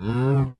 No.